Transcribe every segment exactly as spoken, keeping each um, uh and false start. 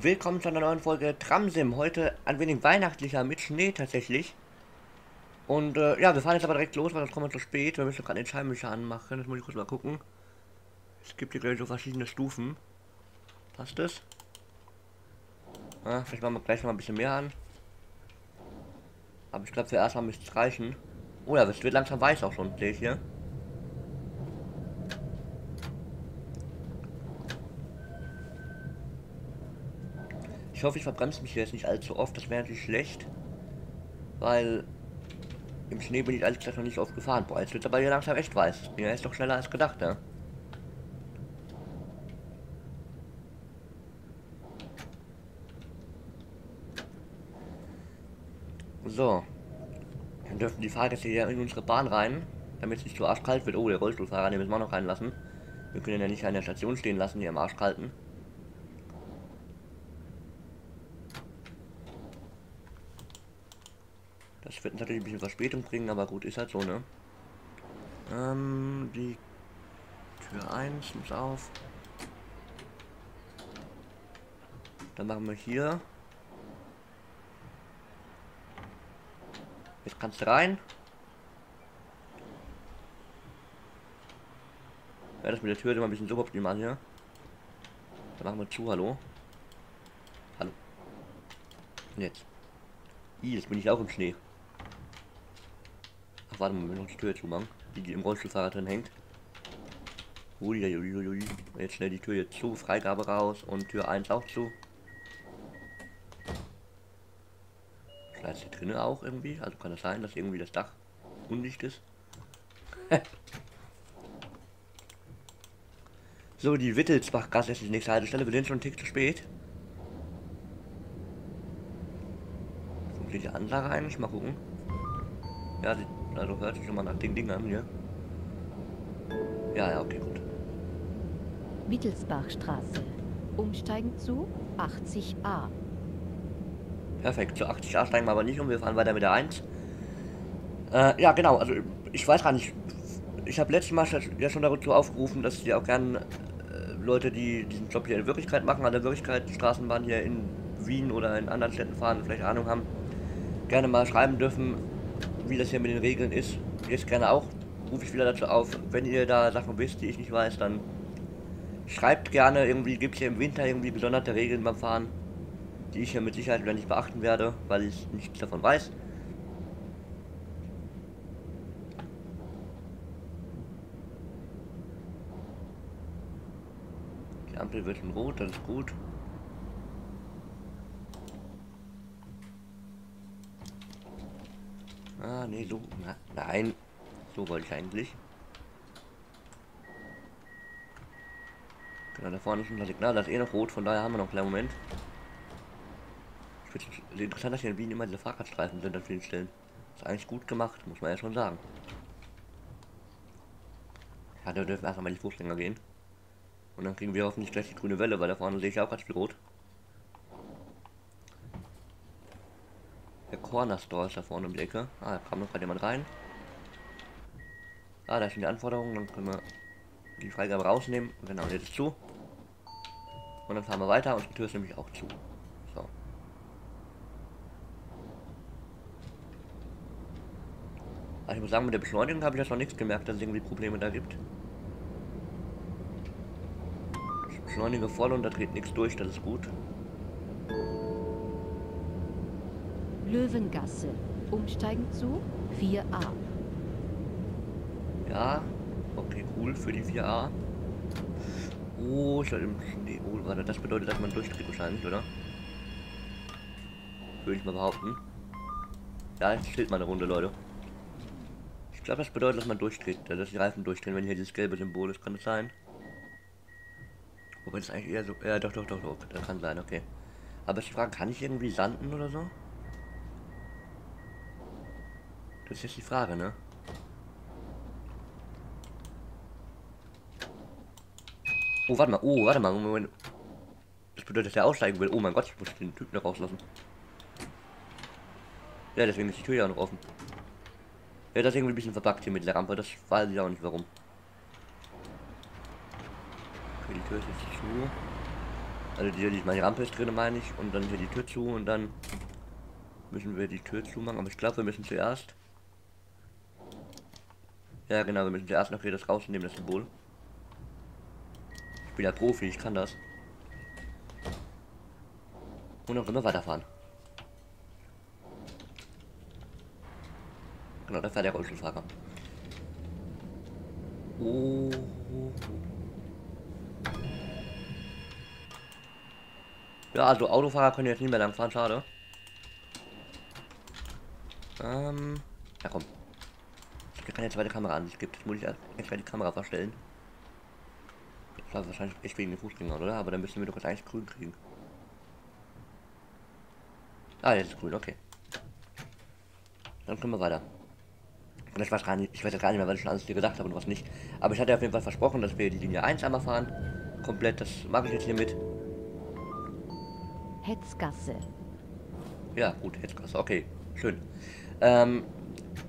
Willkommen zu einer neuen Folge Tramsim. Heute ein wenig weihnachtlicher mit Schnee tatsächlich. Und äh, ja, wir fahren jetzt aber direkt los, weil sonst kommen wir zu spät. Wir müssen gerade den Scheinwischer anmachen. Das muss ich kurz mal gucken. Es gibt hier gleich so verschiedene Stufen. Passt das? Ah, vielleicht machen wir gleich noch mal ein bisschen mehr an. Aber ich glaube, wir erstmal müssen es reichen. Oh ja, es wird langsam weiß auch schon, sehe ich hier. Ich hoffe, ich verbremse mich jetzt nicht allzu oft, das wäre natürlich schlecht, weil im Schnee bin ich ehrlich gesagt noch nicht oft gefahren. Boah, jetzt wird aber hier langsam echt weiß. Ja, ist doch schneller als gedacht, ne? So, dann dürfen die Fahrgäste hier in unsere Bahn rein, damit es nicht so arschkalt wird. Oh, der Rollstuhlfahrer, den müssen wir auch noch reinlassen. Wir können ihn ja nicht an der Station stehen lassen, hier im Arschkalten. Das wird natürlich ein bisschen Verspätung bringen, aber gut, ist halt so, ne? Ähm, die Tür eins muss auf. Dann machen wir hier. Jetzt kannst du rein. Ja, das mit der Tür ist immer ein bisschen suboptimal hier. Dann machen wir zu, hallo. Hallo. Und jetzt. Ih, jetzt bin ich auch im Schnee. Ach, warte mal, wir müssen noch die Tür zu machen, die, die im Rollstuhlfahrer drin hängt. Ui, ui, ui, ui. Jetzt schnell die Tür jetzt zu, Freigabe raus und Tür eins auch zu. Vielleicht ist hier drinnen auch irgendwie, also kann das sein, dass irgendwie das Dach undicht ist. So, die Wittelsbachgasse ist die nächste Haltestelle, wir sind schon einen Tick zu spät. Funktioniert der Ansage eigentlich? Mal gucken. Ja, die, also hört sich schon mal nach den Ding an hier. Ja, ja, okay, gut. Wittelsbachstraße. Umsteigen zu achtzig a. Perfekt, zu achtzig a steigen wir aber nicht um, wir fahren weiter mit der eins. Äh, ja, genau, also ich weiß gar nicht. Ich habe letztes Mal ja schon dazu aufgerufen, dass ja auch gerne äh, Leute, die diesen Job hier in Wirklichkeit machen, an der Wirklichkeit die Straßenbahn hier in Wien oder in anderen Städten fahren, vielleicht Ahnung haben, gerne mal schreiben dürfen, wie das hier mit den Regeln ist. Jetzt gerne auch, rufe ich wieder dazu auf, wenn ihr da Sachen wisst, die ich nicht weiß, dann schreibt gerne, irgendwie gibt es hier im Winter irgendwie gesonderte Regeln beim Fahren, die ich hier mit Sicherheit wieder nicht beachten werde, weil ich nichts davon weiß. Die Ampel wird in Rot, das ist gut. Ah, nee, so. Na, nein. So wollte ich eigentlich. Genau, da vorne ist unser Signal. Das ist eh noch rot, von daher haben wir noch einen kleinen Moment. Ich finde es interessant, dass hier in Wien immer diese Fahrradstreifen sind an vielen Stellen. Ist eigentlich gut gemacht, muss man ja schon sagen. Ja, da dürfen erstmal die Fußgänger gehen. Und dann kriegen wir hoffentlich gleich die grüne Welle, weil da vorne sehe ich auch ganz viel rot. Der Corner Store ist da vorne um die Ecke. Ah, da kam noch gerade jemand rein. Ah, da sind die Anforderungen. Dann können wir die Freigabe rausnehmen. Genau, jetzt ist zu. Und dann fahren wir weiter und die Tür ist nämlich auch zu. So. Also ich muss sagen, mit der Beschleunigung habe ich jetzt noch nichts gemerkt, dass es irgendwie Probleme da gibt. Ich beschleunige voll und da dreht nichts durch, das ist gut. Löwengasse. Umsteigen zu vier a. Ja, okay, cool für die vier a. Oh, ich soll im Schnee. Oh, warte, das bedeutet, dass man durchdreht wahrscheinlich, oder? Würde ich mal behaupten. Ja, jetzt steht mal eine Runde, Leute. Ich glaube, das bedeutet, dass man durchdreht, dass die Reifen durchdrehen, wenn hier dieses gelbe Symbol ist, kann das sein? Wobei das eigentlich eher so. Ja, doch, doch, doch, doch, das kann sein, okay. Aber ich frage, kann ich irgendwie sanden oder so? Das ist jetzt die Frage, ne? Oh, warte mal. Oh, warte mal. Moment. Das bedeutet, dass er aussteigen will. Oh mein Gott, ich muss den Typen noch rauslassen. Ja, deswegen ist die Tür ja noch offen. Ja, das ist irgendwie ein bisschen verpackt hier mit der Rampe. Das weiß ich auch nicht warum. Okay, die Tür ist jetzt zu. Also die, die, meine Rampe ist drin, meine ich. Und dann hier die Tür zu und dann müssen wir die Tür zumachen. Aber ich glaube, wir müssen zuerst... Ja genau, wir müssen zuerst noch hier das rausnehmen, das Symbol. Ich bin ja Profi, ich kann das. Und auch immer weiterfahren. Genau, da fährt der Rollstuhlfahrer. Oh. Ja, also Autofahrer können jetzt nicht mehr lang fahren, schade. Ähm. Ja komm. Ich kann jetzt zweite Kamera an, es gibt. Jetzt muss ich extra die Kamera verstellen. Das war wahrscheinlich echt wegen den Fußgängern, oder? Aber dann müssen wir doch jetzt eigentlich grün kriegen. Ah, jetzt ist grün, okay. Dann können wir weiter. Und ich weiß gar nicht, ich weiß gar nicht mehr, was ich schon alles dir gesagt habe und was nicht. Aber ich hatte auf jeden Fall versprochen, dass wir die Linie eins einmal fahren. Komplett, das mache ich jetzt hier mit. Hetzgasse. Ja, gut, Hetzgasse, okay. Schön. Ähm,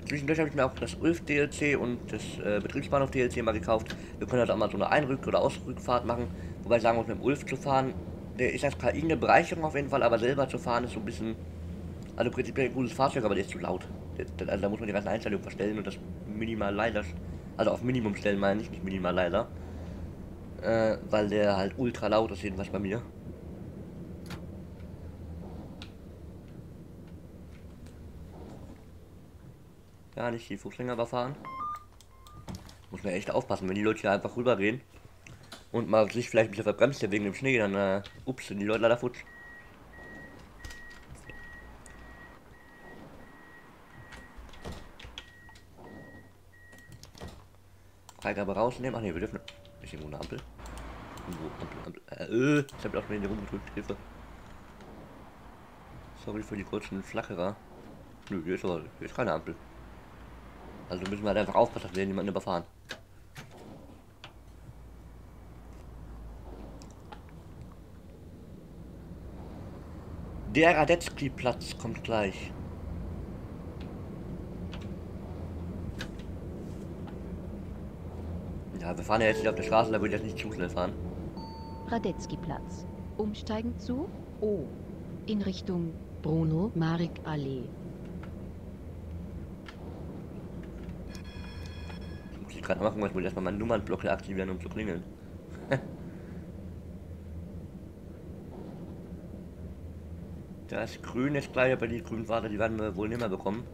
zwischendurch habe ich mir auch das Ulf D L C und das äh, Betriebsbahnhof D L C mal gekauft. Wir können also auch mal so eine Einrück- oder Ausrückfahrt machen. Wobei sagen wir uns, mit dem Ulf zu fahren, der ist als K I eine Bereicherung auf jeden Fall, aber selber zu fahren ist so ein bisschen... Also prinzipiell ein gutes Fahrzeug, aber der ist zu laut. Der, also da muss man die ganzen Einstellungen verstellen und das minimal leiser... Also auf Minimum stellen meine ich, nicht minimal leiser. Äh, weil der halt ultra laut ist, jedenfalls bei mir. Ja, nicht die Fußgänger überfahren. Muss man echt aufpassen, wenn die Leute hier einfach rübergehen und mal sich vielleicht ein bisschen verbremst hier wegen dem Schnee, dann äh, ups, sind die Leute leider futsch. Freigabe rausnehmen. Ach ne, wir dürfen. Ist hier irgendwo eine Ampel? Irgendwo Ampel, Ampel. Äh, öh, ich hab auch schon hier rumgedrückt. Hilfe. Sorry für die kurzen Flackerer. Nö, hier ist aber, hier ist keine Ampel. Also müssen wir halt einfach aufpassen, dass wir niemanden überfahren. Der Radetzky-Platz kommt gleich. Ja, wir fahren ja jetzt nicht auf der Straße, da würde ich jetzt nicht zu schnell fahren. Radetzky-Platz. Umsteigen zu O. In Richtung Bruno-Marek-Allee. Gerade machen, weil ich muss erstmal meinen Nummernblock hier aktivieren, um zu klingeln. Das Grün ist gleich, aber die grünen Fahrer, die werden wir wohl nicht mehr bekommen.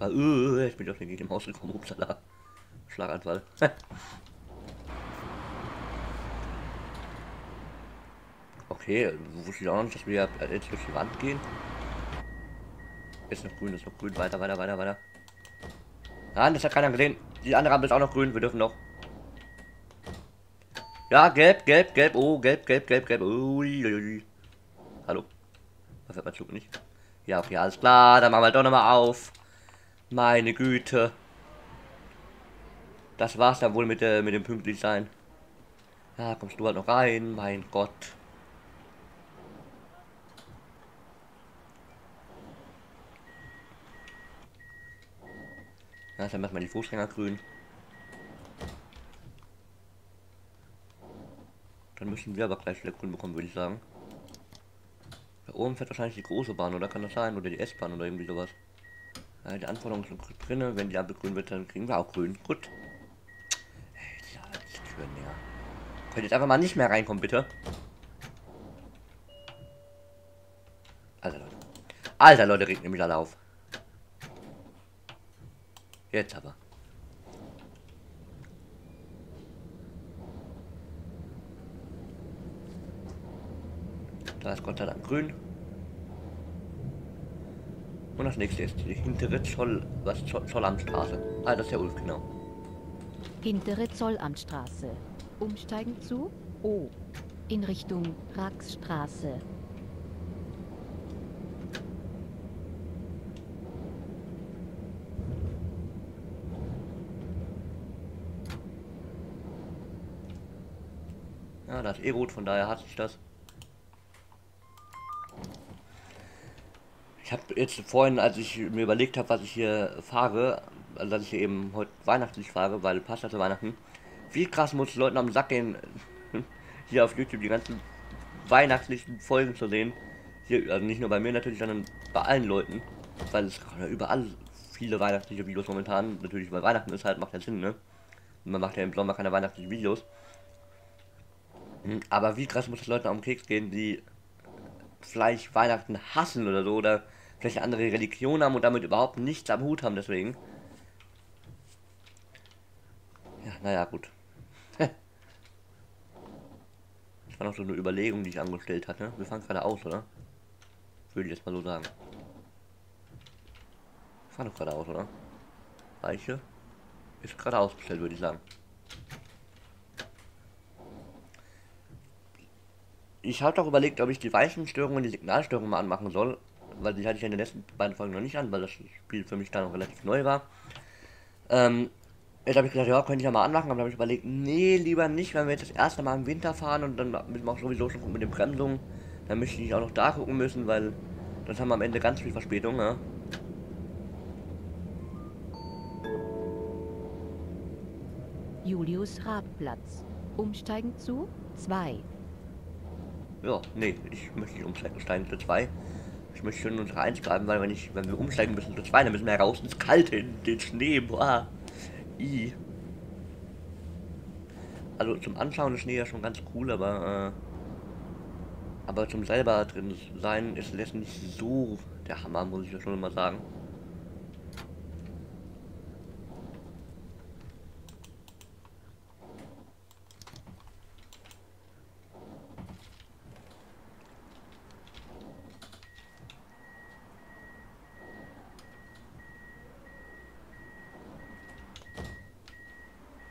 Ah, uh, ich bin doch nicht gegen dem Haus gekommen, upsala. Schlaganfall. Okay, wusste ich auch noch nicht, dass wir jetzt durch die Wand gehen. Ist noch grün, ist noch grün, weiter, weiter, weiter, weiter. Nein, das hat keiner gesehen. Die andere Ampel ist auch noch grün, wir dürfen noch. Ja, gelb, gelb, gelb, oh, gelb, gelb, gelb, gelb, ui, ui. Hallo? Was hat mein Zug nicht? Ja, okay, alles klar, dann machen wir doch nochmal auf. Meine Güte. Das war's dann wohl mit, äh, mit dem Pünktlichsein. Ja, kommst du halt noch rein, mein Gott. Ja, dann macht man die Fußgänger grün. Dann müssen wir aber gleich wieder grün bekommen, würde ich sagen. Da oben fährt wahrscheinlich die große Bahn, oder kann das sein? Oder die S-Bahn oder irgendwie sowas. Ja, die Anforderungen sind drin. Wenn die Ampel grün wird, dann kriegen wir auch grün. Gut. Hey, die Türen näher. Könnt jetzt einfach mal nicht mehr reinkommen, bitte. Alter Leute. Alter Leute, regt nämlich alle auf. Jetzt aber. Da ist Gott sei Dank grün. Und das nächste ist die hintere Zoll, was, Zoll, Zollamtstraße. Ah, das ist der Ulf, genau. Hintere Zollamtstraße. Umsteigen zu O. In Richtung Rathausplatz. Ja, das ist eh rot, von daher hat sich das. Ich habe jetzt vorhin, als ich mir überlegt habe, was ich hier fahre, also dass ich hier eben heute weihnachtlich fahre, weil passt ja zu Weihnachten, Wie krass muss Leuten am Sack gehen, hier auf YouTube die ganzen weihnachtlichen Folgen zu sehen. Hier, also nicht nur bei mir natürlich, sondern bei allen Leuten. Weil es überall viele weihnachtliche Videos momentan. Natürlich, weil Weihnachten ist halt, macht ja Sinn, ne? Und man macht ja im Sommer keine weihnachtlichen Videos. Aber wie krass muss es Leuten am Keks gehen, die vielleicht Weihnachten hassen oder so, oder vielleicht eine andere Religion haben und damit überhaupt nichts am Hut haben, deswegen. Ja, naja, gut. Das war noch so eine Überlegung, die ich angestellt hatte. Wir fahren gerade aus, oder? Würde ich jetzt mal so sagen. Wir fahren doch gerade aus, oder? Weiche ist gerade ausgestellt, würde ich sagen. Ich habe doch überlegt, ob ich die Weichenstörung und die Signalstörung mal anmachen soll, weil die hatte ich in den letzten beiden Folgen noch nicht an, weil das Spiel für mich da noch relativ neu war. Ähm, jetzt habe ich gesagt, ja, könnte ich ja mal anmachen, aber dann habe ich überlegt, nee, lieber nicht, weil wir jetzt das erste Mal im Winter fahren und dann müssen wir auch sowieso schon gucken mit den Bremsungen. Dann möchte ich nicht auch noch da gucken müssen, weil das haben wir am Ende ganz viel Verspätung, ja. Julius Radplatz. Umsteigen zu zwei. Ja, nee, ich möchte nicht umsteigen zu zwei. Ich möchte schon in unsere eins bleiben, weil wenn, ich, wenn wir umsteigen müssen zu zwei, dann müssen wir raus ins Kalte, in den Schnee, boah. I. Also zum Anschauen ist Schnee ja schon ganz cool, aber äh, aber zum selber drin sein ist das nicht so der Hammer, muss ich ja schon mal sagen.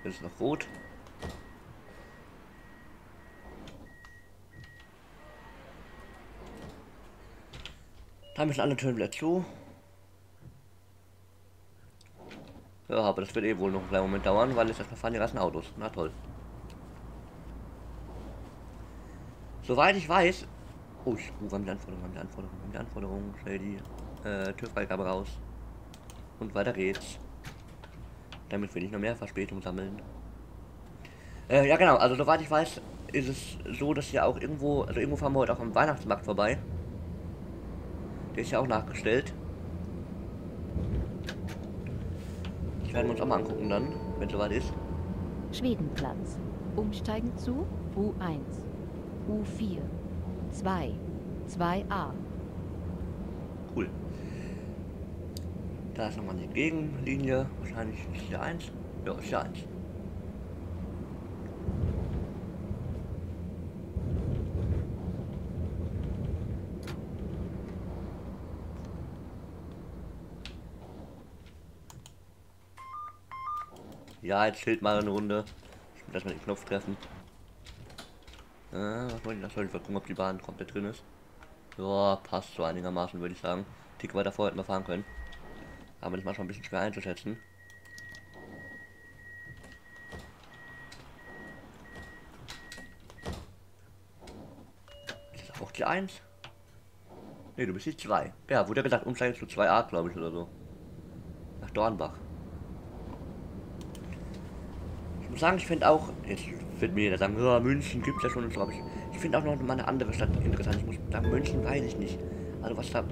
Ist noch rot. Da müssen alle Türen wieder zu. Ja, aber das wird eh wohl noch einen kleinen Moment dauern, weil jetzt erstmal fahren die ganzen Autos. Na toll. Soweit ich weiß. Oh, ich rufe an die Anforderung, an die Anforderung, an die Anforderung. Schnell die äh, Türfreigabe raus. Und weiter geht's. Damit will ich noch mehr Verspätung sammeln. Äh, ja genau, also soweit ich weiß, ist es so, dass ja auch irgendwo, also irgendwo fahren wir heute auch am Weihnachtsmarkt vorbei. Der ist ja auch nachgestellt. Das werden wir uns auch mal angucken dann, wenn es soweit ist. Schwedenplatz. Umsteigen zu U eins, U vier, zwei, zwei a. Cool. Da ist nochmal eine Gegenlinie, wahrscheinlich ist hier eins. Ja, ist hier eins. Ja, jetzt schild mal eine Runde. Ich will erstmal den Knopf treffen. Äh, was wollte ich noch? Soll ich mal gucken, ob die Bahn komplett drin ist? Ja, passt so einigermaßen, würde ich sagen. Tick weiter vorher hätten wir fahren können. Aber das ist manchmal ein bisschen schwer einzuschätzen. Ist das auch die eins? Ne, du bist die zwei. Ja, wurde ja gesagt, umsteigen zu zwei a, glaube ich, oder so. Nach Dornbach. Ich muss sagen, ich finde auch... Jetzt wird mir jeder sagen, ja, München gibt es ja schon und so, aber ich, ich finde auch noch mal eine andere Stadt interessant. Ich muss sagen, München weiß ich nicht. Also was da...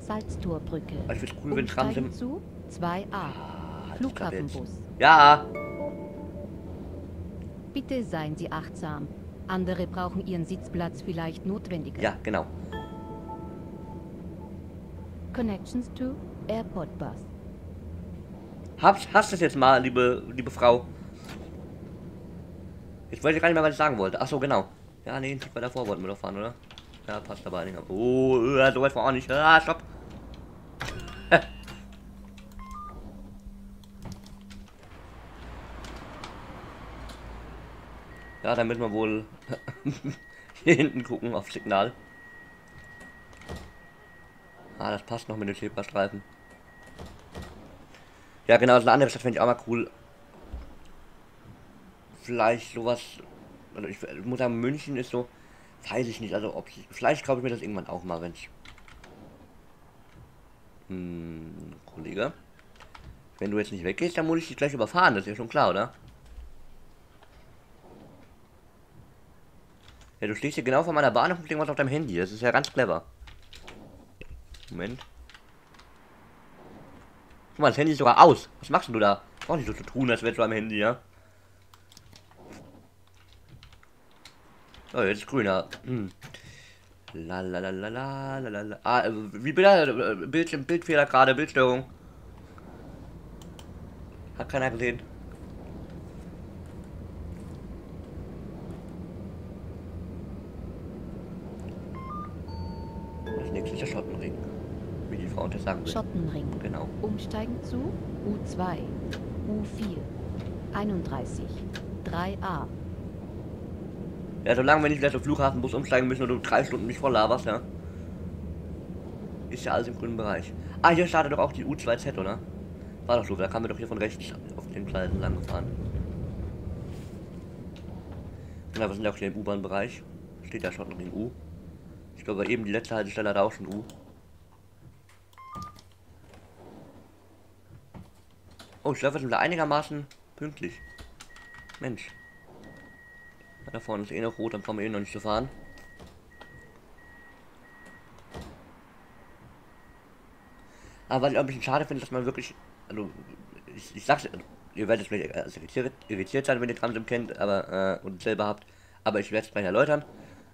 Salztorbrücke. Ich find's cool, wenn Tramsim zu zwei a. Ah, Flughafenbus. Ja. Bitte seien Sie achtsam. Andere brauchen ihren Sitzplatz vielleicht notwendiger. Ja, genau. Connections to Airport Bus. Hab's, hast das jetzt mal, liebe liebe Frau. Ich wollte gar nicht mehr, was ich sagen wollte. Ach so, genau. Ja, nee, bei davor wollten wir doch fahren, oder? Ja, passt aber nicht. Oh, so weit war auch nicht. Ah, stopp. Ja, dann müssen wir wohl hier hinten gucken auf Signal. Ah, das passt noch mit den Zebrastreifen. Ja, genau, so eine andere Stadt finde ich auch mal cool. Vielleicht sowas. Also ich, ich muss sagen, München ist so. Weiß ich nicht, also ob ich, vielleicht glaube ich mir das irgendwann auch mal, wenn ich... Hm, Kollege. Wenn du jetzt nicht weggehst, dann muss ich dich gleich überfahren, das ist ja schon klar, oder? Ja, du stehst hier genau vor meiner Bahn und guckst irgendwas auf deinem Handy. Das ist ja ganz clever. Moment. Guck mal, das Handy ist sogar aus. Was machst du da? Brauch nicht so zu tun, als wärst du am Handy, ja? Oh, jetzt ist grüner. Hm. La la la la la la la. Ah, wie Bilder, Bildschirm, Bildfehler gerade, Bildstörung. Hat keiner gesehen. Das nächste ist der Schottenring. Wie die Frau das sagen will. Schottenring. Genau. Umsteigen zu U zwei, U vier, einunddreißig, drei a. Ja, solange wir nicht gleich auf Flughafenbus umsteigen müssen und um drei Stunden mich voll laberst, ja. Ist ja alles im grünen Bereich. Ah, hier startet doch auch die U zwei Z, oder? War doch so, da kamen wir doch hier von rechts auf den Gleisen lang gefahren. Genau, wir sind ja auch hier im U-Bahn-Bereich. Steht da schon noch in U. Ich glaube, eben die letzte Haltestelle hat auch schon U. Oh, ich glaube, wir sind da einigermaßen pünktlich. Mensch. Da vorne ist eh noch rot, dann brauchen wir eh noch nicht zu fahren. Aber was ich auch ein bisschen schade finde, dass man wirklich, also ich, ich sag's, also, ihr werdet vielleicht also irritiert, irritiert sein, wenn ihr Tramsim kennt, aber äh, und selber habt, aber ich werde es gleich erläutern.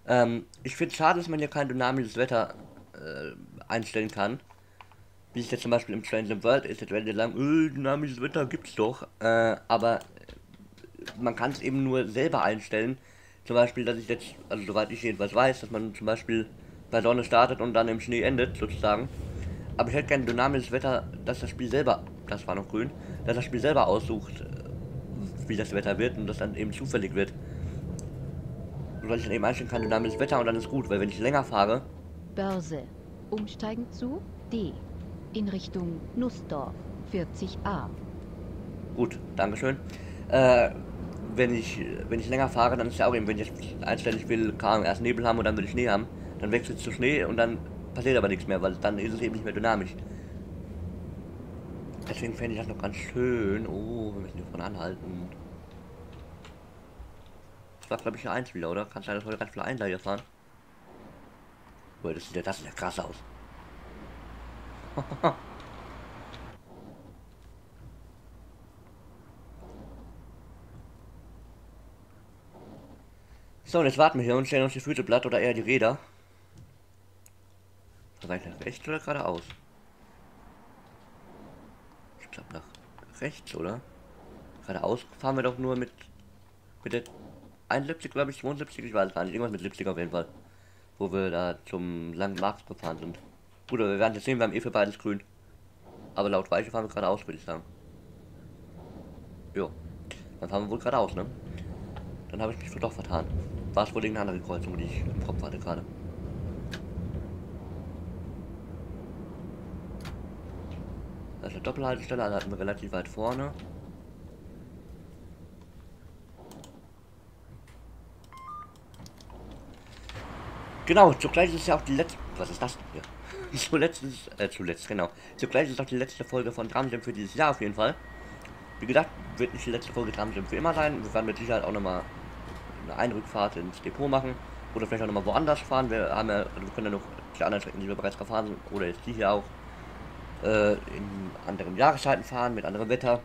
Ähm, ich finde es schade, dass man hier kein dynamisches Wetter äh, einstellen kann. Wie es jetzt zum Beispiel im TrainzWorld ist, jetzt werdet ihr sagen, öh, dynamisches Wetter gibt's doch, äh, aber man kann es eben nur selber einstellen. Zum Beispiel, dass ich jetzt, also soweit ich jedenfalls weiß, dass man zum Beispiel bei Sonne startet und dann im Schnee endet, sozusagen. Aber ich hätte kein dynamisches Wetter, dass das Spiel selber, das war noch grün, dass das Spiel selber aussucht, wie das Wetter wird und das dann eben zufällig wird. So dass ich dann eben einstellen kann, dynamisches Wetter und dann ist gut, weil wenn ich länger fahre... Börse. Umsteigen zu D. In Richtung Nussdorf. vierzig a. Gut, Dankeschön. Äh... Wenn ich, wenn ich länger fahre, dann ist ja auch eben, wenn ich jetzt einstellen, ich will erst Nebel haben und dann will ich Schnee haben, dann wechselt es zu Schnee und dann passiert aber nichts mehr, weil dann ist es eben nicht mehr dynamisch. Deswegen fände ich das noch ganz schön. Oh, wir müssen hier vorne anhalten. Das war, glaube ich, eine eins wieder, oder? Kannst du das heute ganz viel ein, da hier fahren? Oh, das sieht ja, das sieht ja krass aus. So, und jetzt warten wir hier und stellen uns die Füße platt oder eher die Räder. Da war ich nach rechts oder geradeaus? Ich glaube nach rechts, oder? Geradeaus fahren wir doch nur mit mit der einundsiebzig, glaube ich, zweiundsiebzig, ich weiß gar nicht. Irgendwas mit siebzig auf jeden Fall. Wo wir da zum langen Markt gefahren sind. Gut, aber wir werden jetzt sehen, wir haben eh für beides grün. Aber laut Weiche fahren wir geradeaus, würde ich sagen. Jo. Dann fahren wir wohl geradeaus, ne? Dann habe ich mich wohl doch vertan. War es wohl irgendeine andere Kreuzung, die ich im Kopf hatte gerade. Das ist eine Doppelhaltestelle, also hatten wir relativ weit vorne. Genau, zugleich ist ja auch die letzte... Was ist das denn hier? Zuletzt ist... Äh, zuletzt, genau. Zugleich ist auch die letzte Folge von Tramsim für dieses Jahr auf jeden Fall. Wie gesagt, wird nicht die letzte Folge Tramsim für immer sein. Wir werden mit Sicherheit auch nochmal eine Einrückfahrt ins Depot machen oder vielleicht auch nochmal woanders fahren. Wir haben ja, also wir können ja noch die anderen Strecken, die wir bereits gefahren sind, oder jetzt die hier auch äh, in anderen Jahreszeiten fahren, mit anderem Wetter.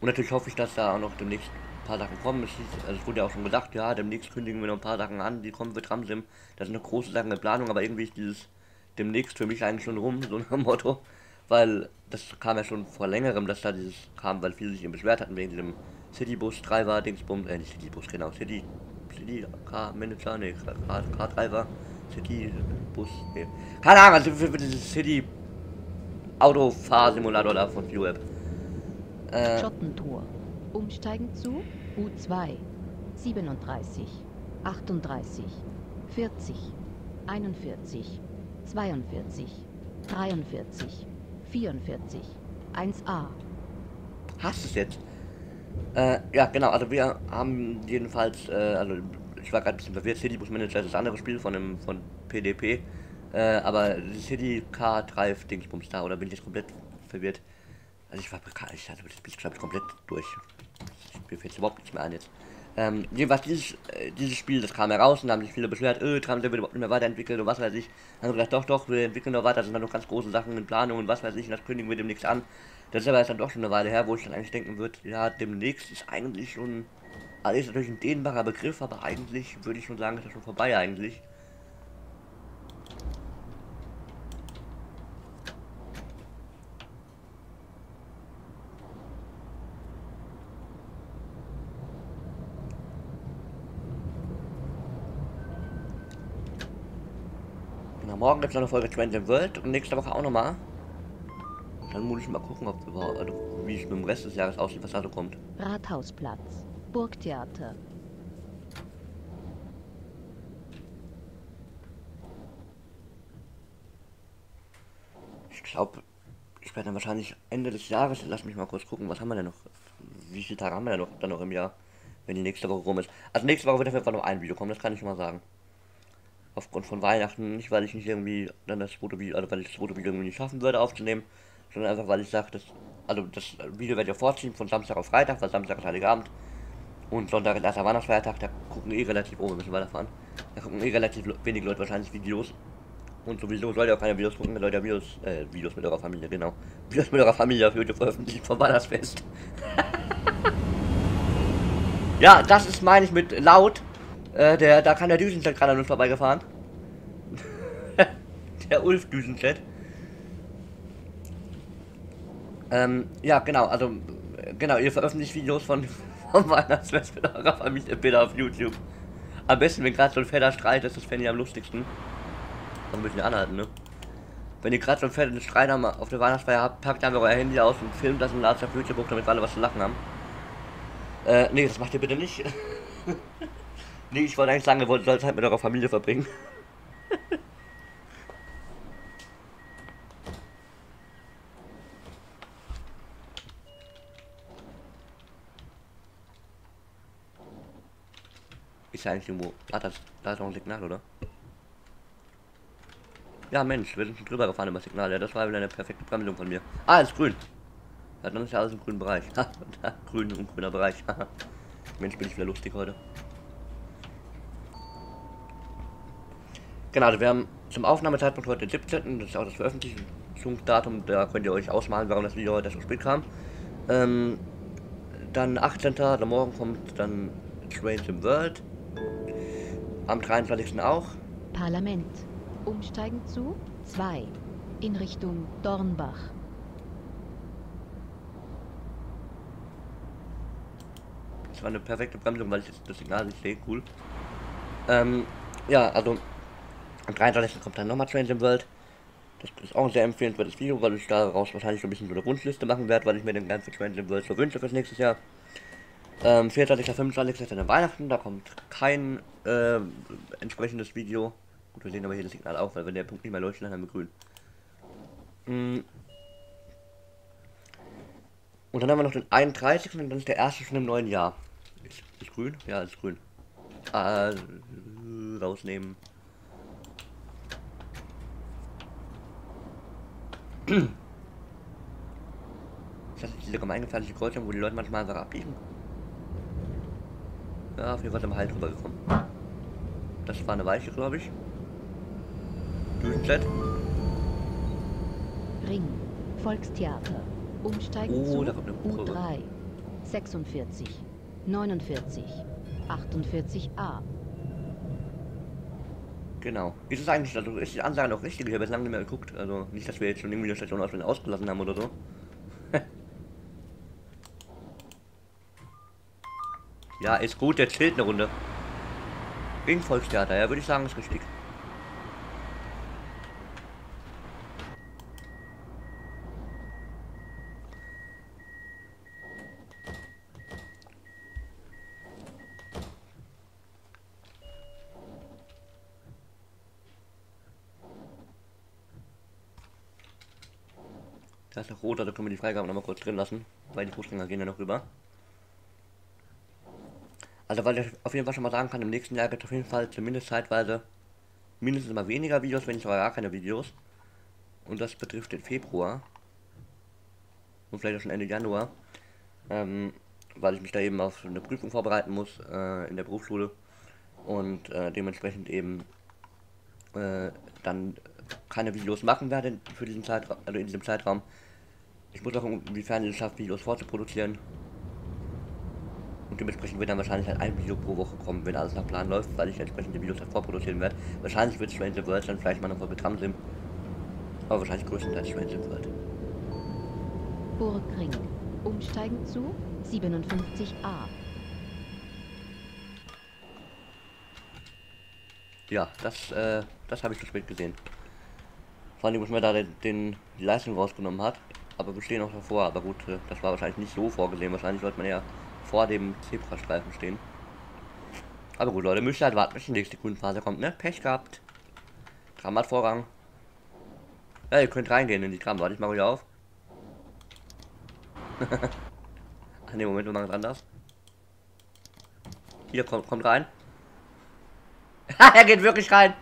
Und natürlich hoffe ich, dass da auch noch demnächst ein paar Sachen kommen. Es, hieß, also es wurde ja auch schon gesagt, ja, demnächst kündigen wir noch ein paar Sachen an, die kommen für Tramsim. Das ist eine große Sache in der Planung, aber irgendwie ist dieses demnächst für mich eigentlich schon rum, so ein Motto, weil das kam ja schon vor längerem, dass da dieses kam, weil viele sich eben beschwert hatten wegen diesem City Bus Driver Dingsbums, äh nicht City Bus, genau, City City Car Manager, ne, Car, Car Driver, City Bus, ne, keine Ahnung, also für, für dieses City Autofahrsimulator da von ViewApp. Äh, Schottentur. Umsteigen zu U zwei, siebenunddreißig, achtunddreißig, vierzig, einundvierzig, zweiundvierzig, dreiundvierzig. vierundvierzig, eins a. Hast es jetzt? Äh, ja, genau, also wir haben jedenfalls, äh, also ich war gerade ein bisschen verwirrt, City Bus Manager ist das andere Spiel von dem, von P D P, äh, aber City Car Drive Dingsbums da, oder bin ich jetzt komplett verwirrt? Also ich war, ich, also, ich bin, glaube ich, komplett durch. Mir fehlt überhaupt nichts mehr an jetzt. Ähm, jedenfalls dieses, äh, dieses Spiel, das kam heraus und da haben sich viele beschwert, öh, Tramsim wird überhaupt nicht mehr weiterentwickelt und was weiß ich. Dann haben wir gesagt, doch, doch, wir entwickeln noch weiter, das sind dann noch ganz große Sachen in Planung und was weiß ich, und das kündigen wir demnächst an. Das ist aber jetzt dann doch schon eine Weile her, wo ich dann eigentlich denken würde, ja, demnächst ist eigentlich schon, alles natürlich ein dehnbarer Begriff, aber eigentlich würde ich schon sagen, ist das schon vorbei eigentlich. Morgen gibt es noch eine Folge TrainzWorld und nächste Woche auch nochmal. Dann muss ich mal gucken, ob überhaupt, also wie es mit dem Rest des Jahres aussieht, was da so kommt. Rathausplatz, Burgtheater. Ich glaube, ich werde dann wahrscheinlich Ende des Jahres, lass mich mal kurz gucken, was haben wir denn noch? Wie viele Tage haben wir denn noch, dann noch im Jahr, wenn die nächste Woche rum ist? Also nächste Woche wird auf jeden Fall noch ein Video kommen, das kann ich schon mal sagen. Aufgrund von Weihnachten, nicht weil ich nicht irgendwie dann das Foto Video, also weil ich das Foto Video irgendwie nicht schaffen würde aufzunehmen, sondern einfach weil ich sage, das, also das Video werde ich ja vorziehen von Samstag auf Freitag, weil Samstag ist Heiligabend und Sonntag ist erster Weihnachtsfeiertag, da gucken eh relativ, oh wir müssen weiterfahren, da gucken eh relativ wenige Leute wahrscheinlich Videos und sowieso sollt ihr auch keine Videos gucken, wenn Leute Videos, äh, Videos mit eurer Familie, genau, Videos mit eurer Familie auf YouTube veröffentlichen vom Weihnachtsfest. Ja, das ist meine ich mit laut. Äh, der, da kann der Düsenjet gerade an uns vorbeigefahren. Der Ulf Düsenjet. Ähm, ja, genau, also, genau, ihr veröffentlicht Videos von, von Weihnachtsfest mit eurer Familie bitte auf YouTube. Am besten, wenn gerade so ein fetter Streit ist, das fände ich am lustigsten. Noch ein bisschen anhalten, ne? Wenn ihr gerade so einen fetten Streit auf der Weihnachtsfeier habt, packt einfach euer Handy aus und filmt das und ladet auf YouTube hoch, damit wir alle was zu lachen haben. Äh, nee, das macht ihr bitte nicht. Nee, ich wollte eigentlich sagen, ihr wollt Zeit halt mit eurer Familie verbringen. Ist ja eigentlich irgendwo. Ah, das, da ist noch ein Signal, oder? Ja, Mensch, wir sind schon drüber gefahren über das Signal. Ja, das war wieder eine perfekte Bremsung von mir. Ah, ist grün. Ja, dann ist ja alles im grünen Bereich. Grün und grüner Bereich. Mensch, bin ich wieder lustig heute. Genau, also wir haben zum Aufnahmezeitpunkt heute den siebzehnten Das ist auch das Veröffentlichungsdatum, da könnt ihr euch ausmalen, warum das Video heute so spät kam. Ähm, dann achtzehnten Also morgen kommt dann TrainzWorld. Am dreiundzwanzigsten auch. Parlament. Umsteigen zu zwei in Richtung Dornbach. Das war eine perfekte Bremsung, weil ich jetzt das Signal nicht sehe. Cool. Ähm, ja, also... Am dreiundzwanzigsten kommt dann nochmal TrainzWorld. Das ist auch ein sehr empfehlenswertes Video, weil ich daraus wahrscheinlich so ein bisschen so eine Wunschliste machen werde, weil ich mir den ganzen TrainzWorld so wünsche fürs nächstes Jahr. Ähm, vierundzwanzigsten, fünfundzwanzigsten ist dann Weihnachten, da kommt kein äh, entsprechendes Video. Gut, wir sehen aber hier das Signal auch, weil wenn der Punkt nicht mehr leuchtet, dann haben wir grün. Mhm. Und dann haben wir noch den einunddreißigsten und dann ist der erste schon im neuen Jahr. Ist, ist grün? Ja, ist grün. Äh, rausnehmen. Ist das nicht diese gemeingefährliche Kreuzung, wo die Leute manchmal einfach abbiegen? Ja, auf jeden Fall sind wir halt drüber gekommen. Das war eine Weiche, glaube ich. Düsenjet. Ring, Volkstheater. Umsteigen oh, zu da kommt eine U drei. sechsundvierzig, neunundvierzig, achtundvierzig a. Genau. Ist es eigentlich, also ist die Ansage noch richtig? Ich habe jetzt lange nicht mehr geguckt. Also nicht, dass wir jetzt schon irgendwie eine Station aus ausgelassen haben oder so. Ja, ist gut, der chillt eine Runde. Gegen Volkstheater, ja, würde ich sagen, ist richtig. Da ist noch rot, also können wir die Freigaben nochmal kurz drin lassen, weil die Fußgänger gehen ja noch rüber. Also weil ich auf jeden Fall schon mal sagen kann, im nächsten Jahr gibt es auf jeden Fall zumindest zeitweise mindestens mal weniger Videos, wenn nicht sogar gar keine Videos. Und das betrifft den Februar. Und vielleicht auch schon Ende Januar. Ähm, weil ich mich da eben auf eine Prüfung vorbereiten muss äh, in der Berufsschule und äh, dementsprechend eben äh, dann keine Videos machen werde für diesen Zeitraum, also in diesem Zeitraum. Ich muss auch inwiefern ich es schaffe, Videos vorzuproduzieren. Und dementsprechend wird dann wahrscheinlich halt ein Video pro Woche kommen, wenn alles nach Plan läuft, weil ich entsprechende Videos halt vorproduzieren werde. Wahrscheinlich wird es TrainzWorld dann vielleicht mal noch mal mit Tramsim. Aber wahrscheinlich größtenteils TrainzWorld. Burgring. Umsteigen zu siebenundfünfzig a. Ja, das, äh, das habe ich zu spät gesehen. Vor allem, dass man da den, den, die Leistung rausgenommen hat. Aber wir stehen auch davor. Aber gut, das war wahrscheinlich nicht so vorgesehen. Wahrscheinlich sollte man ja vor dem Zebrastreifen stehen. Aber gut, Leute, müsst ihr halt warten, bis die nächste Grünphase kommt, ne? Pech gehabt. Tram hat Vorrang. Ja, ihr könnt reingehen in die Tram. Warte, ich mache wieder auf. Ach ne, Moment, wir machen es anders. Hier, kommt, kommt rein. Er geht wirklich rein.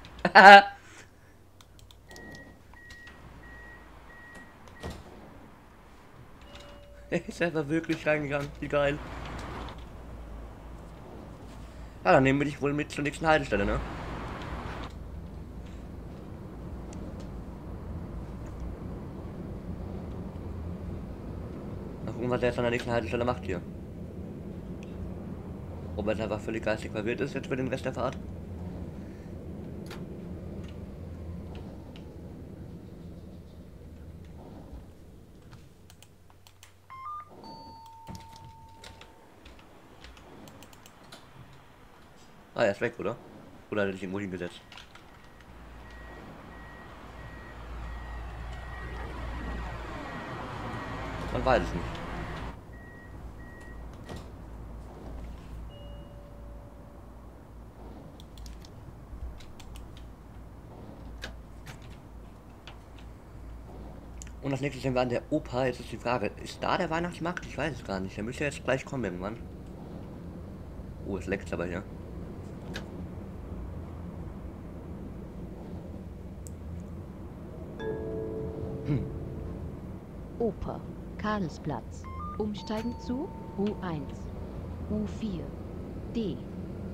Ist er wirklich reingegangen? Wie geil. Ja, dann nehmen wir dich wohl mit zur nächsten Haltestelle, ne? Mal gucken, was er jetzt an der nächsten Haltestelle macht hier. Ob er einfach völlig geistig verwirrt ist jetzt für den Rest der Fahrt. Ah, er ist weg, oder? Oder hat er sich irgendwo hingesetzt? Man weiß es nicht. Und als nächstes sind wir an der Oper. Jetzt ist die Frage, ist da der Weihnachtsmarkt? Ich weiß es gar nicht. Der müsste jetzt gleich kommen irgendwann. Oh, es leckt aber hier. Oper, Karlsplatz, umsteigen zu U eins, U vier, D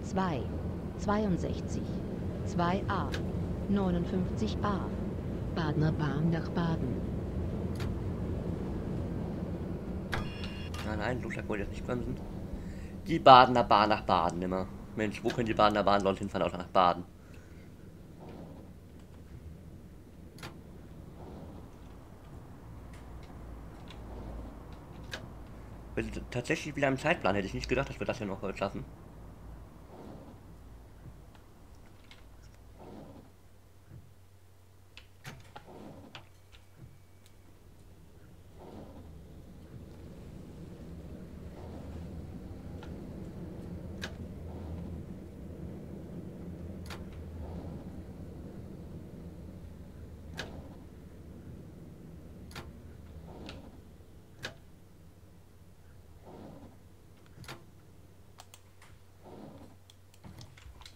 zwei, zweiundsechzig, zwei a, neunundfünfzig a, Badener Bahn nach Baden. Nein, nein, Luschak wollte jetzt nicht bremsen. Die Badener Bahn nach Baden immer. Mensch, wo können die Badener Bahn sonst hinfahren, außer nach Baden? Wir sind tatsächlich wieder im Zeitplan, hätte ich nicht gedacht, dass wir das ja noch heute schaffen.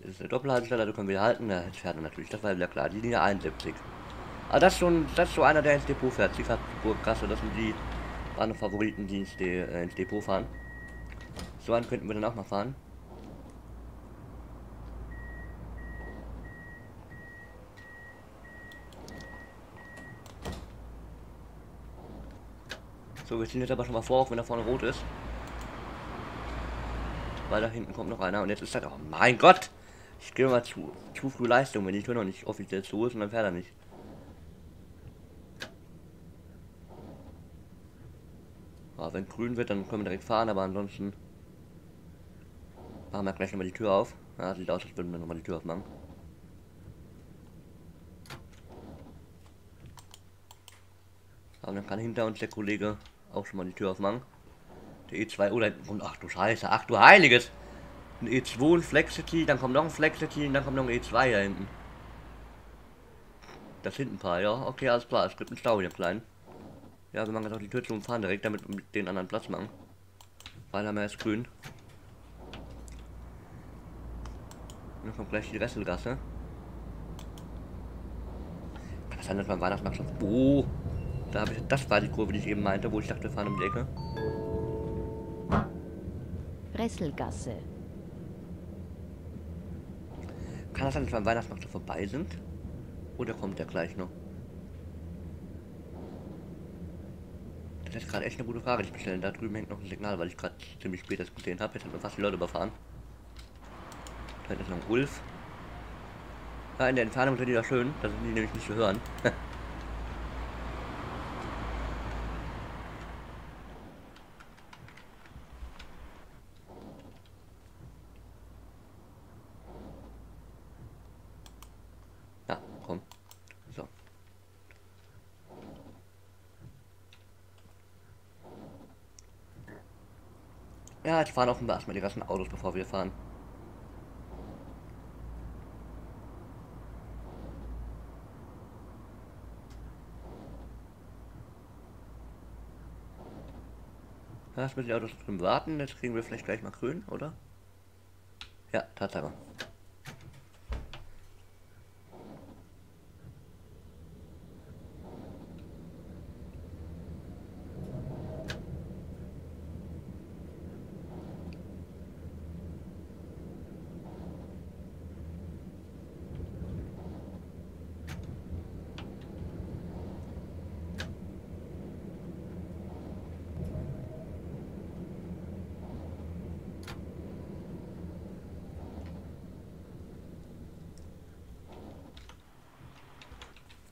Das ist eine Doppelhaltestelle, da können wir halten. Ja, jetzt fährt er natürlich, das war ja klar. Die Linie einundsiebzig. Aber das ist schon, das ist so einer, der ins Depot fährt. Die Burgtheater, das sind die meine Favoriten, die ins, De äh, ins Depot fahren. So einen könnten wir dann auch mal fahren. So, wir ziehen jetzt aber schon mal vor, auch wenn da vorne rot ist. Weil da hinten kommt noch einer und jetzt ist das. Oh mein Gott! Ich gebe mal zu, zu früh Leistung, wenn die Tür noch nicht offiziell zu ist und dann fährt er nicht. Aber wenn grün wird, dann können wir direkt fahren, aber ansonsten machen wir gleich nochmal die Tür auf. Ja, sieht aus, als würden wir nochmal die Tür aufmachen. Aber dann kann hinter uns der Kollege auch schon mal die Tür aufmachen. Der E zwei, oder oh, ach du Scheiße, ach du Heiliges! Ein E zwei, ein Flexity, dann kommt noch ein Flexity und dann kommt noch ein E zwei da hinten. Das hinten paar, ja. Okay, alles klar. Es gibt einen Stau hier, klein. Ja, wir machen jetzt auch die Tür zu und fahren direkt, damit wir den anderen Platz machen. Weil haben wir jetzt grün. Und dann kommt gleich die Resselgasse. Kann das sein, dass mein Weihnachtsmarkt schon... Oh! Da habe ich... Das war die Kurve, die ich eben meinte, wo ich dachte, wir fahren um die Ecke. Resselgasse. Kann das sein, dass wir am Weihnachtsmarkt schon vorbei sind? Oder kommt der gleich noch? Das ist gerade echt eine gute Frage, die ich bestelle. Da drüben hängt noch ein Signal, weil ich gerade ziemlich spät das gesehen habe. Jetzt hat man fast die Leute überfahren. Da ist noch ein Ulf. Ja, in der Entfernung sind die da schön, da sind die nämlich nicht zu hören. Ja, jetzt fahren offenbar erstmal die ganzen Autos, bevor wir fahren. Ja, jetzt müssen die Autos drüben warten, jetzt kriegen wir vielleicht gleich mal grün, oder? Ja, Tatsache.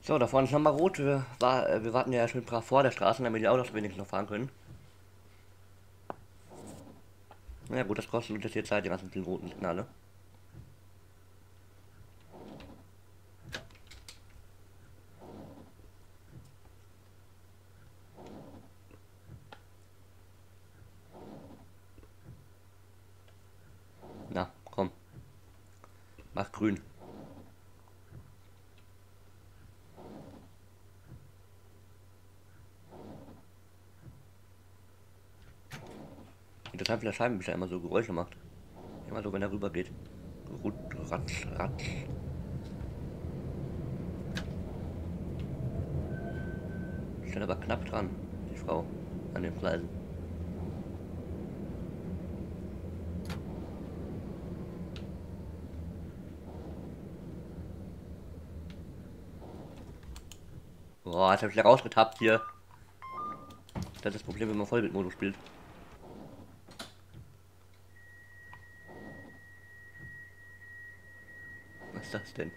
So, da vorne ist nochmal rot. Wir, war, wir warten ja schön brav vor der Straße, damit die Autos wenigstens noch fahren können. Na ja, gut, das kostet uns jetzt Zeit, die ganzen roten Signale. Na, komm. Mach grün. Interessant, wie der Scheibenwischer immer so Geräusche macht. Immer so, wenn er rüber geht. Rut, ratsch, ratsch. Steht aber knapp dran, die Frau, an den Gleisen. Boah, jetzt hab ich rausgetappt hier. Das ist das Problem, wenn man Vollbildmodus spielt. Das denn?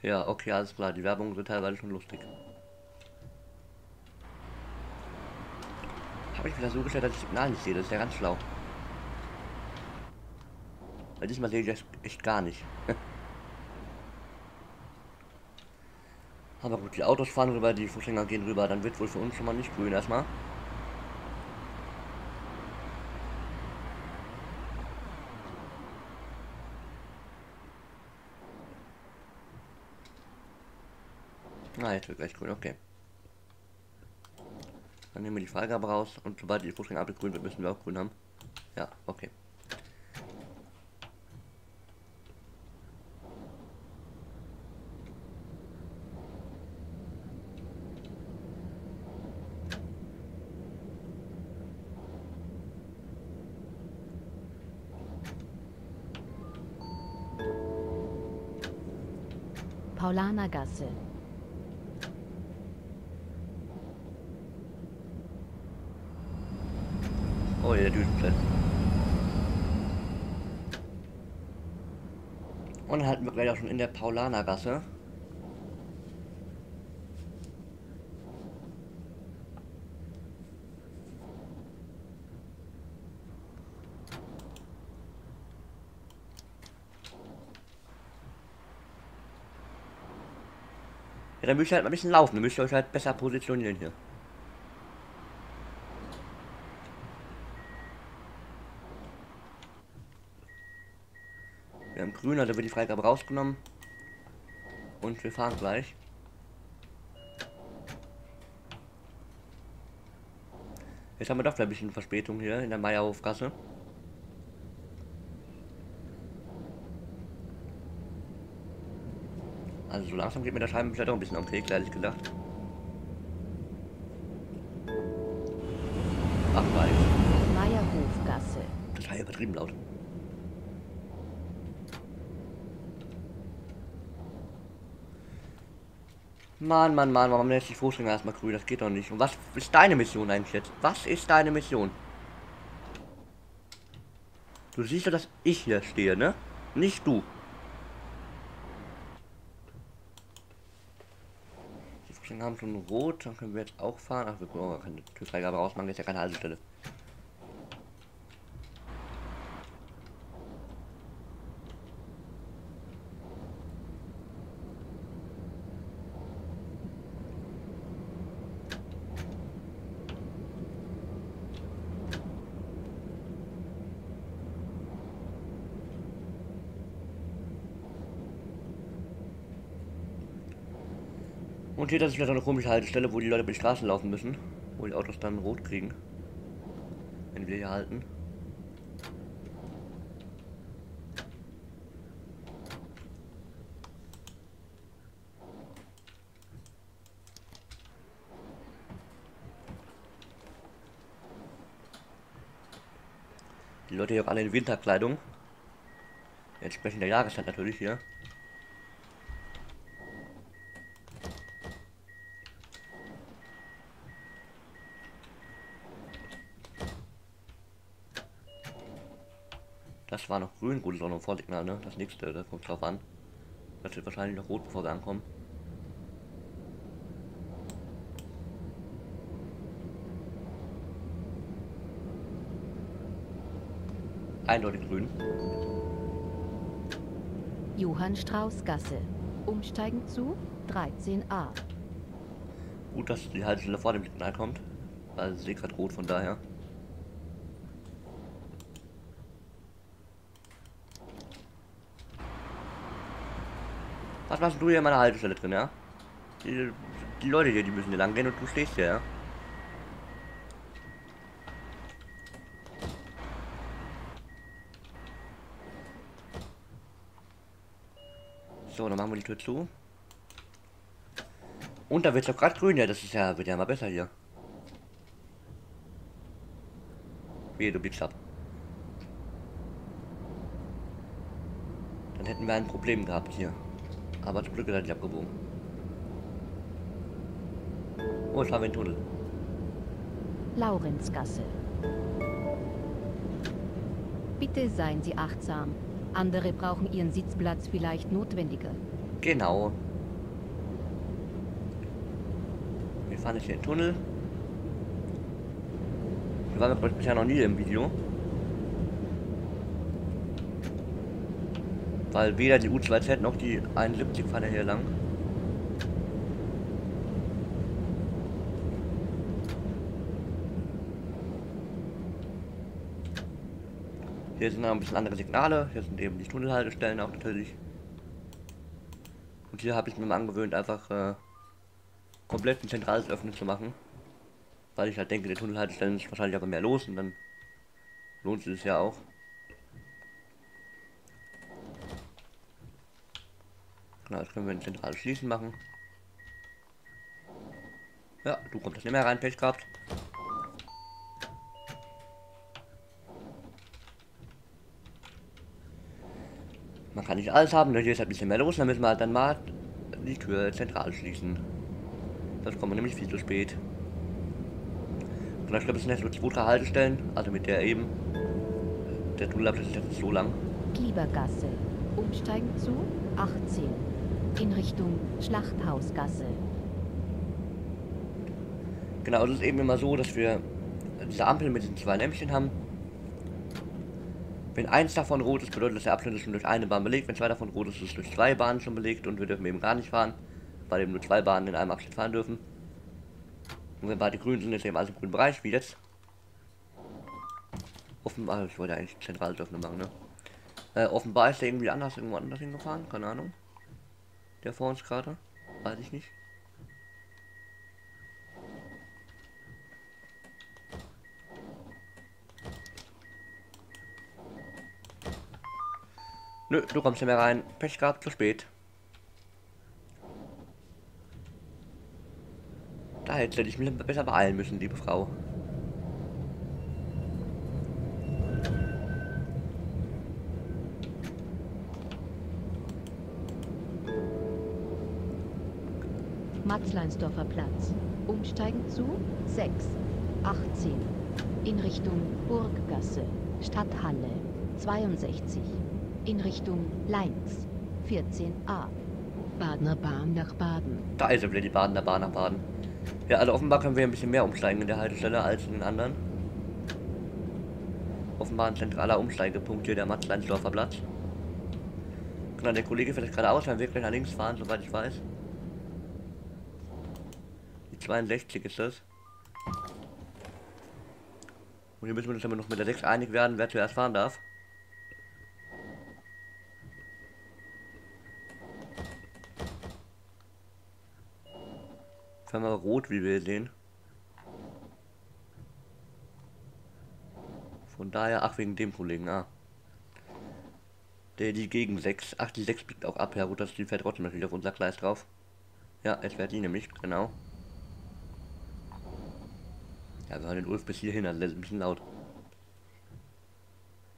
Ja, okay, alles klar. Die Werbung wird teilweise schon lustig. Habe ich wieder so gestellt, dass ich das Signal nicht sehe. Das ist ja ganz schlau. Weil diesmal sehe ich das echt gar nicht. Aber gut, die Autos fahren rüber, die Fußgänger gehen rüber. Dann wird wohl für uns schon mal nicht grün erstmal. Na, jetzt wird gleich grün, okay. Dann nehmen wir die Freigabe raus und sobald die Fußgänger grün wird, müssen wir auch grün haben. Ja, okay. Paulanergasse. Oh, der Düsenplatz. Und halten wir gleich auch schon in der Paulanergasse. Ja, dann müsst ihr halt mal ein bisschen laufen, dann müsst ihr euch halt besser positionieren hier. Wir haben grün, also wird die Freigabe rausgenommen. Und wir fahren gleich. Jetzt haben wir doch ein bisschen Verspätung hier in der Meierhofgasse. Also so langsam geht mir der Scheibenwischer doch ein bisschen am Keks, ehrlich gesagt. abweichen. Meierhofgasse. Total übertrieben laut. Mann, Mann, Mann, warum lässt sich Fußgänger erstmal grün? Das geht doch nicht. Und was ist deine Mission eigentlich jetzt? Was ist deine Mission? Du siehst doch, dass ich hier stehe, ne? Nicht du. Die Fußgänger haben schon rot, dann können wir jetzt auch fahren. Ach, wir können auch keine Türfreigabe rausmachen, das ist ja keine Haltestelle. Und hier, das ist wieder so eine komische Haltestelle, wo die Leute über die Straßen laufen müssen, wo die Autos dann rot kriegen, wenn wir hier halten. Die Leute hier auch alle in Winterkleidung, entsprechend der Jahreszeit natürlich hier. Das war noch grün, gut, ist auch noch ein Vorsignal, ne? Das nächste, da kommt drauf an. Das wird wahrscheinlich noch rot, bevor wir ankommen. Eindeutig grün. Johann-Strauß-Gasse. Umsteigen zu dreizehn a. Gut, dass die Haltestelle vor dem Signal kommt, weil sie gerade rot, von daher. Was machst du hier in meiner Haltestelle drin, ja? Die, die Leute hier, die müssen hier lang gehen und du stehst hier, ja? So, dann machen wir die Tür zu. Und da wird es doch gerade grün, ja? Das ist ja, wird ja mal besser hier. Wie, du blickst ab. Dann hätten wir ein Problem gehabt hier. Aber zum Glück hat er nicht abgebogen. Oh, jetzt haben wir einen Tunnel. Laurenzgasse. Bitte seien Sie achtsam. Andere brauchen Ihren Sitzplatz vielleicht notwendiger. Genau. Wir fahren jetzt hier in den Tunnel. Wir waren bisher noch nie im Video. Weil weder die U zwei Z noch die einundsiebzig fahren hier lang. Hier sind noch ein bisschen andere Signale, hier sind eben die Tunnelhaltestellen auch natürlich. Und hier habe ich mir mal angewöhnt, einfach äh, komplett ein zentrales Öffnen zu machen. Weil ich halt denke, die Tunnelhaltestellen ist wahrscheinlich aber mehr los und dann lohnt sich das ja auch. Na, jetzt können wir ein zentrales Schließen machen. Ja, du kommst nicht mehr rein, Pech gehabt. Man kann nicht alles haben, hier ist halt ein bisschen mehr los, dann müssen wir halt dann mal die Tür zentral schließen. Das kommen wir nämlich viel zu spät. Und ich glaube, es sind jetzt nur zwei, drei Haltestellen, also mit der eben. Der Tunnelabschnitt ist jetzt nicht so lang. Liebergasse, umsteigen zu achtzehn. In Richtung Schlachthausgasse. Genau, es ist eben immer so, dass wir diese Ampel mit den zwei Lämpchen haben. Wenn eins davon rot ist, bedeutet das, der Abschnitt ist schon durch eine Bahn belegt. Wenn zwei davon rot ist, ist es durch zwei Bahnen schon belegt und wir dürfen eben gar nicht fahren, weil eben nur zwei Bahnen in einem Abschnitt fahren dürfen. Und wenn beide grün sind, ist eben alles im grünen Bereich, wie jetzt. Offenbar, ich wollte eigentlich zentral öffnen machen, ne? Äh, offenbar ist der irgendwie anders, irgendwo anders hingefahren, keine Ahnung. Der vor uns gerade, weiß ich nicht. Nö, du kommst nicht mehr rein. Pech gehabt, zu spät. Da hätte ich mich besser beeilen müssen, liebe Frau. Matzleinsdorfer Platz. Umsteigen zu sechs achtzehn in Richtung Burggasse, Stadthalle zweiundsechzig in Richtung Leinz vierzehn a. Badener Bahn nach Baden. Da ist ja wieder die Badener Bahn nach Baden. Ja, also offenbar können wir ein bisschen mehr umsteigen in der Haltestelle als in den anderen. Offenbar ein zentraler Umsteigepunkt hier, der Matzleinsdorfer Platz. Kann der Kollege vielleicht geradeaus einen Weg nach links fahren, soweit ich weiß. Die zweiundsechzig ist das. Und hier müssen wir uns aber noch mit der sechs einig werden, wer zuerst fahren darf. Fahren wir rot, wie wir sehen. Von daher, ach, wegen dem Kollegen, ah. Der die gegen sechs. Ach, die sechs biegt auch ab, ja gut, das die fährt trotzdem natürlich auf unser Gleis drauf. Ja, es fährt die nämlich, genau. Ja, wir hören den Ulf bis hierhin, also das ist ein bisschen laut.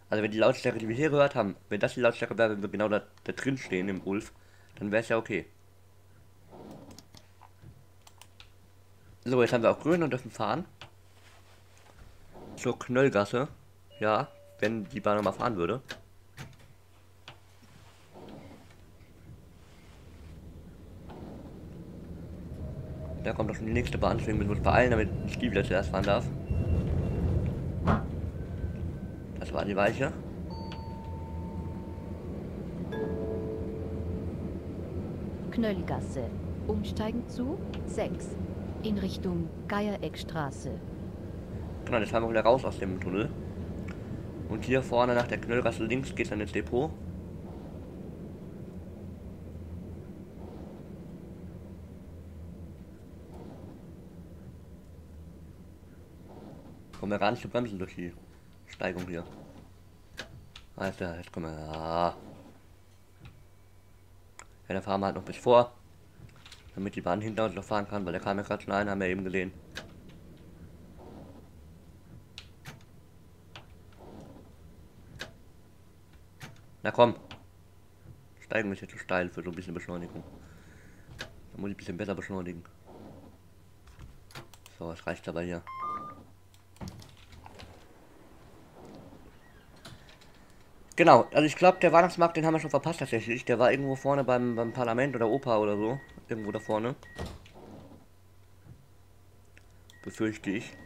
Also wenn die Lautstärke, die wir hier gehört haben, wenn das die Lautstärke wäre, wenn wir genau da, da drin stehen im Ulf, dann wäre es ja okay. So, jetzt haben wir auch grün und dürfen fahren. Zur Knöllgasse. Ja, wenn die Bahn nochmal fahren würde. Da kommt doch schon die nächste Bahn, deswegen müssen wir uns beeilen, damit ich die wieder zuerst fahren darf. Das war die Weiche. Knöllgasse. Umsteigen zu sechs. In Richtung Geiereckstraße. Genau, jetzt fahren wir wieder raus aus dem Tunnel. Und hier vorne nach der Knöllgasse links geht dann ins Depot. Kommen wir gar nicht zu bremsen durch die Steigung hier. Also, jetzt kommen wir. Ja, dann fahren wir halt noch bis vor. Damit die Bahn hinter uns noch fahren kann, weil der kam ja gerade schon ein, haben wir eben gesehen. Na komm. Steigung ist jetzt zu steil für so ein bisschen Beschleunigung. Da muss ich ein bisschen besser beschleunigen. So, es reicht aber hier. Genau, also ich glaube, der Weihnachtsmarkt, den haben wir schon verpasst tatsächlich. Der war irgendwo vorne beim, beim Parlament oder Oper oder so. Irgendwo da vorne. Befürchte ich.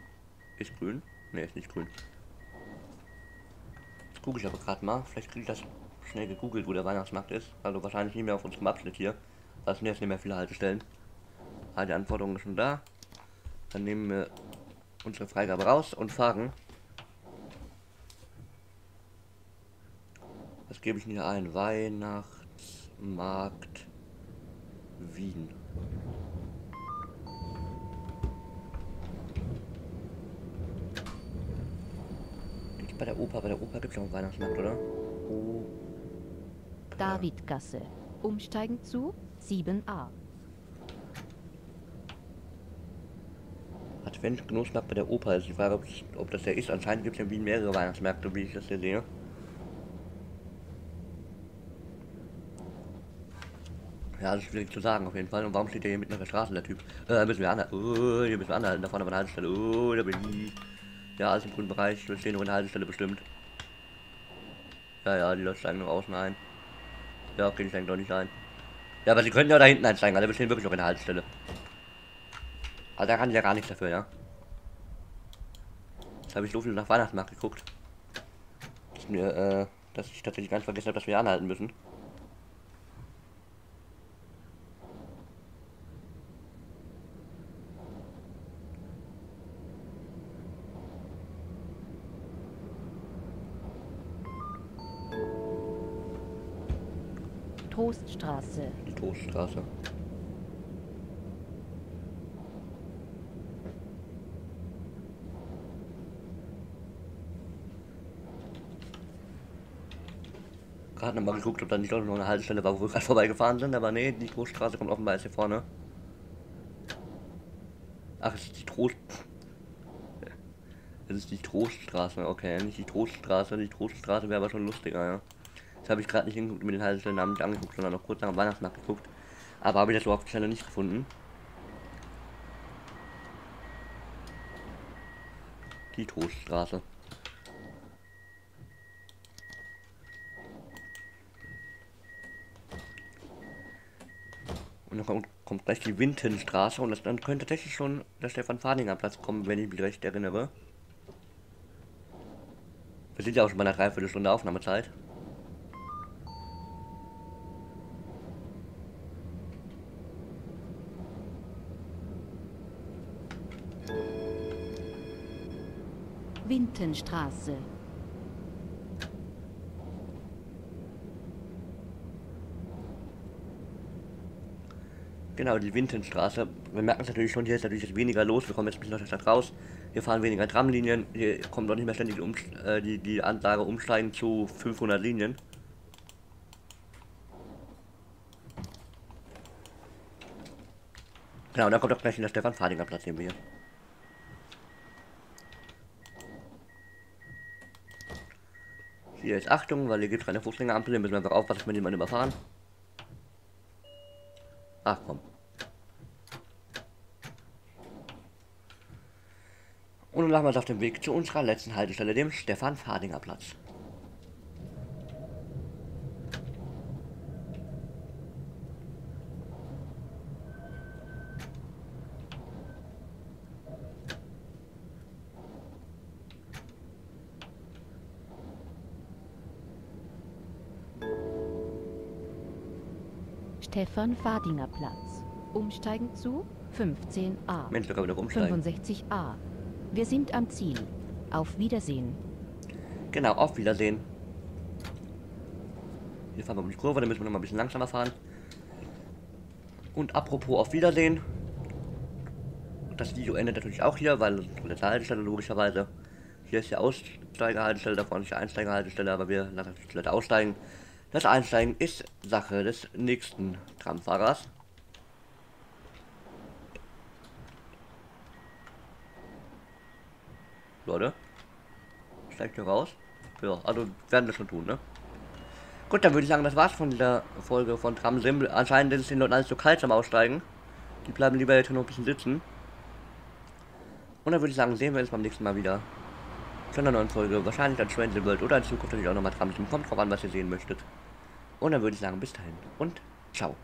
Ist grün? Ne, ist nicht grün. Jetzt gucke ich aber gerade mal. Vielleicht kriege ich das schnell gegoogelt, wo der Weihnachtsmarkt ist. Also wahrscheinlich nicht mehr auf unserem Abschnitt hier. Da sind jetzt nicht mehr viele Haltestellen. Ah, die Anforderung ist schon da. Dann nehmen wir unsere Freigabe raus und fahren. Das gebe ich mir ein. Weihnachtsmarkt Wien. Nicht bei der Oper, bei der Oper gibt es noch einen Weihnachtsmarkt, oder? Oh. Davidgasse. Umsteigen zu sieben a. Adventsgenussmarkt bei der Oper ist die Frage, ob das der ist. Anscheinend gibt es in Wien mehrere Weihnachtsmärkte, wie ich das hier sehe. Ja, das ist schwierig zu sagen auf jeden Fall. Und warum steht der hier mitten auf der Straße, der Typ? Äh, da müssen wir anhalten. Oh, hier müssen wir anhalten. Da vorne war eine Haltestelle. Oh, da bin ich. Ja, alles im grünen Bereich. Wir stehen noch in der Haltestelle bestimmt. Ja, ja, die Leute steigen noch außen ein. Ja, okay, die steigen doch nicht ein. Ja, aber sie können ja da hinten einsteigen. Also wir stehen wirklich noch in der Haltestelle. Also da kann ich ja gar nichts dafür, ja. Jetzt habe ich so viel nach Weihnachtsmarkt geguckt. Dass, mir, äh, dass ich tatsächlich ganz vergessen habe, dass wir anhalten müssen. Troststraße. Die Troststraße. Gerade nochmal geguckt, ob da nicht doch noch eine Haltestelle war, wo wir gerade vorbeigefahren sind, aber nee, die Troststraße kommt offenbar jetzt hier vorne. Ach, es ist die Trost. Es ist die Troststraße, okay, nicht die Troststraße, die Troststraße wäre aber schon lustiger, ja. Das habe ich gerade nicht hingeguckt, mit den Haltestellennamen nicht angeguckt, sondern noch kurz nach dem Weihnachtsmarkt geguckt. Aber habe ich das überhaupt schnell nicht gefunden. die Troststraße. Und dann kommt, kommt gleich die Winterstraße und das, dann könnte tatsächlich schon der Stefan-Fadinger-Platz kommen, wenn ich mich recht erinnere. Wir sind ja auch schon bei einer Dreiviertelstunde Aufnahmezeit. Winterstraße. Genau, die Winterstraße. Wir merken es natürlich schon, hier ist natürlich jetzt weniger los. Wir kommen jetzt ein bisschen aus der Stadt raus. Hier fahren weniger Tramlinien. Hier kommt doch nicht mehr ständig um, äh, die, die Ansage umsteigen zu fünfhundert Linien. Genau, und dann kommt auch gleich der Stefan-Fadinger-Platz nehmen wir hier. Hier ist Achtung, weil hier gibt es keine Fußgängerampel, hier müssen wir einfach aufpassen, dass wir niemanden überfahren. Ach komm. Und nun machen wir uns auf dem Weg zu unserer letzten Haltestelle, dem Stefan-Fadinger-Platz. Stefan-Fadinger-Platz. Umsteigen zu fünfzehn a. Mensch, da kann man doch umsteigen. fünfundsechzig a. Wir sind am Ziel. Auf Wiedersehen. Genau, auf Wiedersehen. Hier fahren wir um die Kurve, da müssen wir noch mal ein bisschen langsamer fahren. Und apropos auf Wiedersehen. Das Video endet natürlich auch hier, weil das ist eine Haltestelle logischerweise. Hier ist die Aussteigerhaltestelle, da vorne ist die Einsteigerhaltestelle, aber wir lassen das Toilette aussteigen. Das Einsteigen ist Sache des nächsten Tramfahrers. Leute, steigt hier raus. Ja, also werden wir schon tun, ne? Gut, dann würde ich sagen, das war's von dieser Folge von Tramsim. Anscheinend ist es den Leuten alles zu kalt zum Aussteigen. Die bleiben lieber jetzt noch ein bisschen sitzen. Und dann würde ich sagen, sehen wir uns beim nächsten Mal wieder. Zu einer neuen Folge, wahrscheinlich an TrainzWorld oder in Zukunft natürlich auch nochmal Tramsim. Kommt drauf an, was ihr sehen möchtet. Und dann würde ich sagen, bis dahin und ciao.